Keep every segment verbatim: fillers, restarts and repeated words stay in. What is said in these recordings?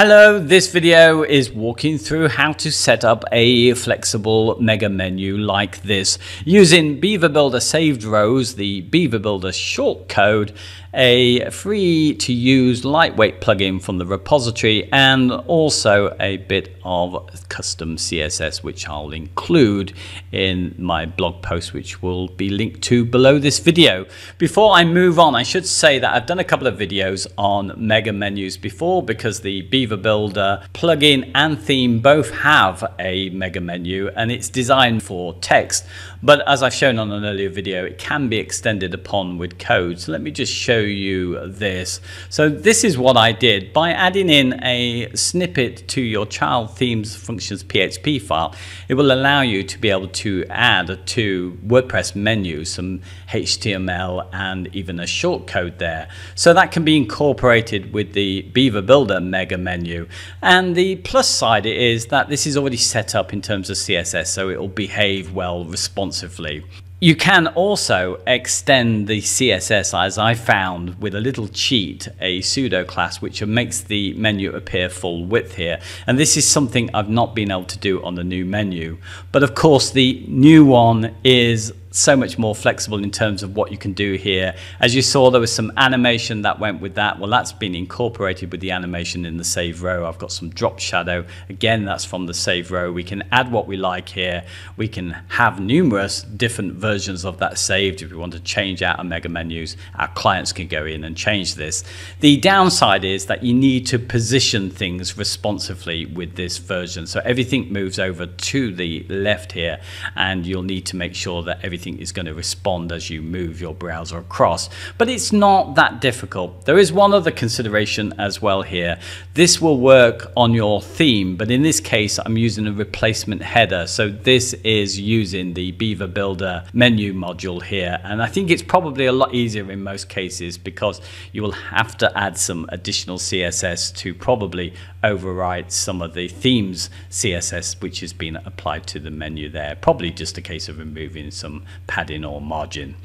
Hello, this video is walking through how to set up a flexible mega menu like this using Beaver Builder saved rows, the Beaver Builder shortcode, a free to use lightweight plugin from the repository, and also a bit of custom C S S, which I'll include in my blog post, which will be linked to below this video. Before I move on, I should say that I've done a couple of videos on mega menus before because the Beaver Beaver Builder plugin and theme both have a mega menu and it's designed for text, but as I've shown on an earlier video, it can be extended upon with code. So let me just show you this. So this is what I did by adding in a snippet to your child themes functions P H P file. It will allow you to be able to add to WordPress menus some H T M L and even a shortcode there. So that can be incorporated with the Beaver Builder mega menu. menu. And the plus side is that this is already set up in terms of C S S, so it will behave well responsively. You can also extend the C S S, as I found, with a little cheat, a pseudo class, which makes the menu appear full width here. And this is something I've not been able to do on the new menu. But of course, the new one is so much more flexible in terms of what you can do here. As you saw, there was some animation that went with that. Well, that's been incorporated with the animation in the save row. I've got some drop shadow. Again, that's from the save row. We can add what we like here. We can have numerous different versions of that saved. If we want to change out our mega menus, our clients can go in and change this. The downside is that you need to position things responsively with this version. So everything moves over to the left here, and you'll need to make sure that everything is going to respond as you move your browser across. But it's not that difficult. There is one other consideration as well here. This will work on your theme, but in this case I'm using a replacement header, so this is using the Beaver Builder menu module here, and I think it's probably a lot easier in most cases because you will have to add some additional C S S to probably override some of the themes C S S which has been applied to the menu there. Probably just a case of removing some padding or margin.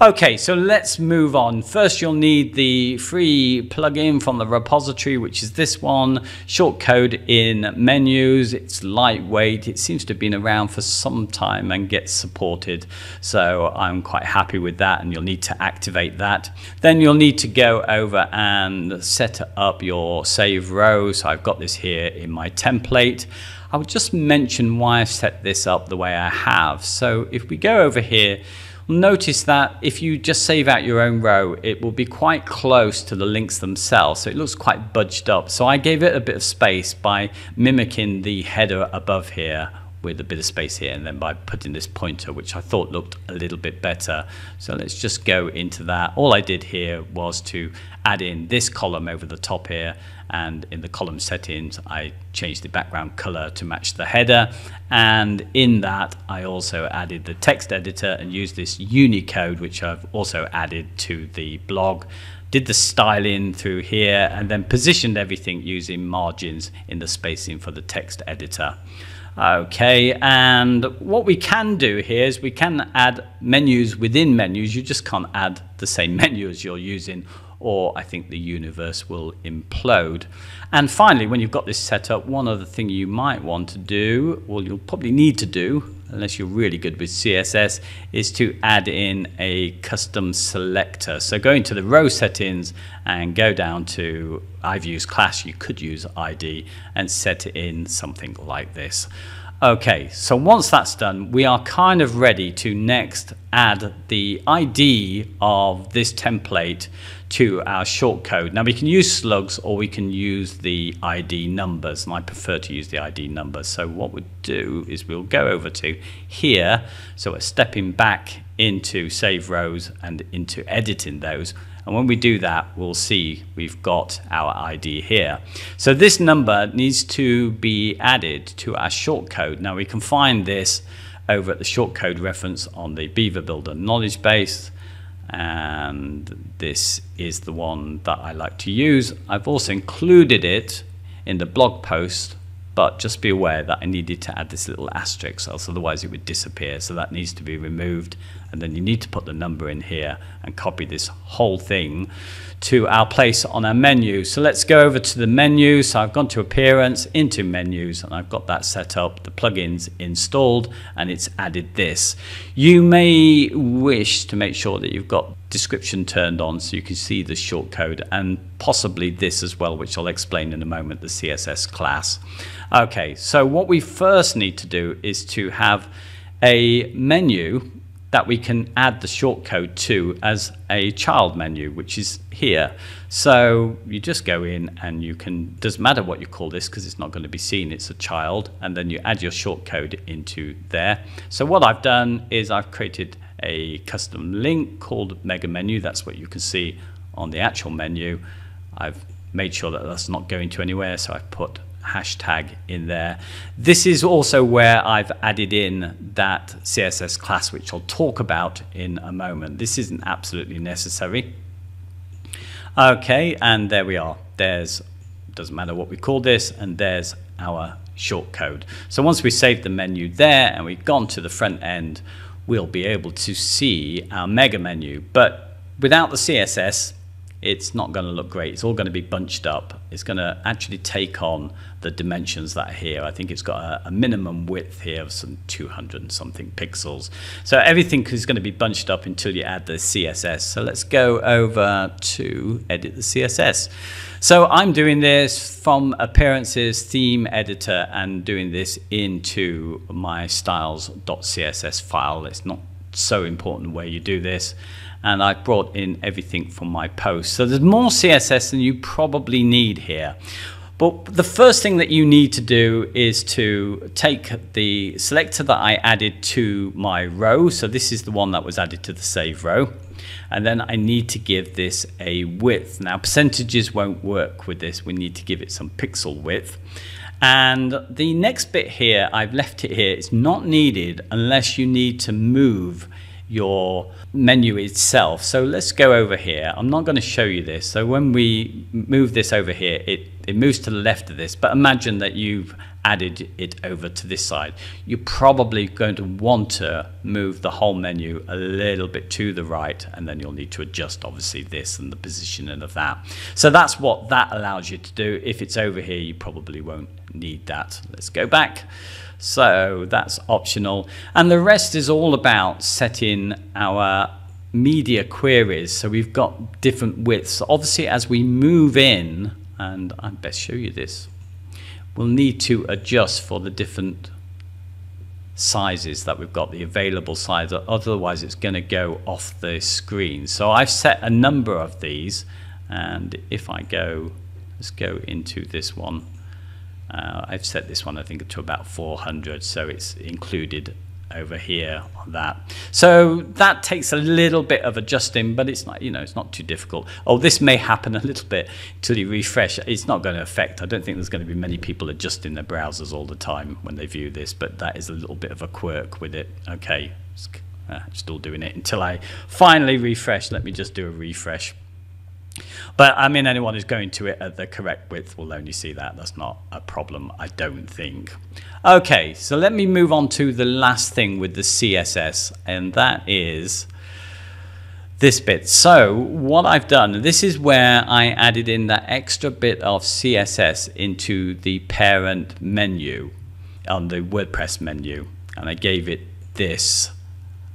Okay, so let's move on. First, you'll need the free plugin from the repository, which is this one, shortcode in menus. It's lightweight. It seems to have been around for some time and gets supported, so I'm quite happy with that, and you'll need to activate that. Then you'll need to go over and set up your save row. So I've got this here in my template. I would just mention why I've set this up the way I have. So if we go over here, notice that if you just save out your own row, it will be quite close to the links themselves, so it looks quite budged up. So I gave it a bit of space by mimicking the header above here with a bit of space here, and then by putting this pointer, which I thought looked a little bit better. So let's just go into that. All I did here was to add in this column over the top here, and in the column settings I changed the background color to match the header, and in that I also added the text editor and used this Unicode, which I've also added to the blog. Did the styling through here and then positioned everything using margins in the spacing for the text editor. Okay, and what we can do here is we can add menus within menus. You just can't add the same menu as you're using, or I think the universe will implode. And finally, when you've got this set up, one other thing you might want to do, well, you'll probably need to do, unless you're really good with C S S, is to add in a custom selector. So go into the row settings and go down to, I've used class, you could use I D, and set in something like this. Okay, so once that's done, we are kind of ready to next add the I D of this template to our shortcode. Now we can use slugs or we can use the I D numbers, and I prefer to use the I D numbers. So what we'll do is we'll go over to here. So we're stepping back into save rows and into editing those. And when we do that, we'll see we've got our I D here. So this number needs to be added to our shortcode. Now we can find this over at the shortcode reference on the Beaver Builder knowledge base. And this is the one that I like to use. I've also included it in the blog post But just be aware that I needed to add this little asterisk, else otherwise it would disappear. So that needs to be removed. And then you need to put the number in here and copy this whole thing to our place on our menu. So let's go over to the menu. So I've gone to Appearance, into Menus, and I've got that set up, the plugins installed, and it's added this. You may wish to make sure that you've got description turned on so you can see the shortcode and possibly this as well, which I'll explain in a moment, the C S S class. Okay, so what we first need to do is to have a menu that we can add the shortcode to as a child menu, which is here. So you just go in and you can, doesn't matter what you call this because it's not going to be seen, it's a child, and then you add your shortcode into there. So what I've done is I've created a custom link called Mega Menu. That's what you can see on the actual menu. I've made sure that that's not going to anywhere, so I've put hashtag in there. This is also where I've added in that C S S class, which I'll talk about in a moment. This isn't absolutely necessary. Okay, and there we are. There's, doesn't matter what we call this, and there's our shortcode. So once we save the menu there and we've gone to the front end, we'll be able to see our mega menu. But without the C S S, it's not going to look great. It's all going to be bunched up. It's going to actually take on the dimensions that are here. I think it's got a, a minimum width here of some two hundred and something pixels. So everything is going to be bunched up until you add the C S S. So let's go over to edit the C S S. So I'm doing this from Appearances, Theme Editor, and doing this into my styles dot C S S file. It's not so important where you do this. And I've brought in everything from my post. So there's more C S S than you probably need here. But the first thing that you need to do is to take the selector that I added to my row. So this is the one that was added to the save row. And then I need to give this a width. Now percentages won't work with this. We need to give it some pixel width. And the next bit here, I've left it here. It's not needed unless you need to move your menu itself. So let's go over here. I'm not going to show you this. So when we move this over here, it, it moves to the left of this. But imagine that you've added it over to this side. You're probably going to want to move the whole menu a little bit to the right, and then you'll need to adjust obviously this and the positioning of that. So that's what that allows you to do. If it's over here, you probably won't need that. Let's go back. So that's optional, and the rest is all about setting our media queries. So we've got different widths. Obviously, as we move in, and I'd best show you this, we'll need to adjust for the different sizes that we've got, the available size, otherwise it's going to go off the screen. So I've set a number of these, and if I go, let's go into this one. Uh, I've set this one, I think, to about four hundred, so it's included over here on that. So that takes a little bit of adjusting, but it's not, you know, it's not too difficult. Oh, this may happen a little bit till you refresh. It's not going to affect, I don't think there's going to be many people adjusting their browsers all the time when they view this, but that is a little bit of a quirk with it. Okay, uh, still doing it until I finally refresh. Let me just do a refresh. But I mean, anyone who's going to it at the correct width will only see that. That's not a problem, I don't think. Okay, so let me move on to the last thing with the C S S, and that is this bit. So what I've done, this is where I added in that extra bit of C S S into the parent menu on the WordPress menu, and I gave it this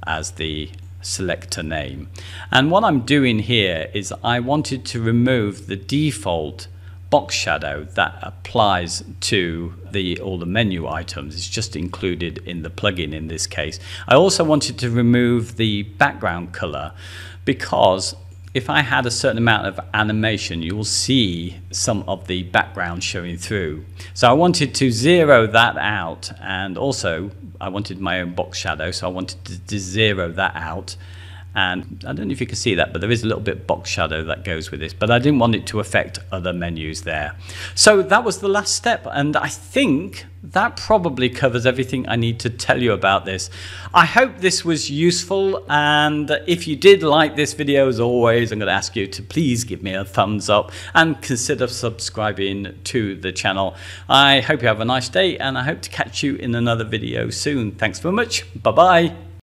as the selector name. And what I'm doing here is I wanted to remove the default box shadow that applies to the all the menu items. It's just included in the plugin in this case. I also wanted to remove the background color, because if I had a certain amount of animation, you will see some of the background showing through. So I wanted to zero that out, and also I wanted my own box shadow, so I wanted to zero that out And I don't know if you can see that, but there is a little bit of box shadow that goes with this, but I didn't want it to affect other menus there. So that was the last step, and I think that probably covers everything I need to tell you about this. I hope this was useful, and if you did like this video, as always, I'm going to ask you to please give me a thumbs up and consider subscribing to the channel. I hope you have a nice day, and I hope to catch you in another video soon. Thanks very much. Bye-bye.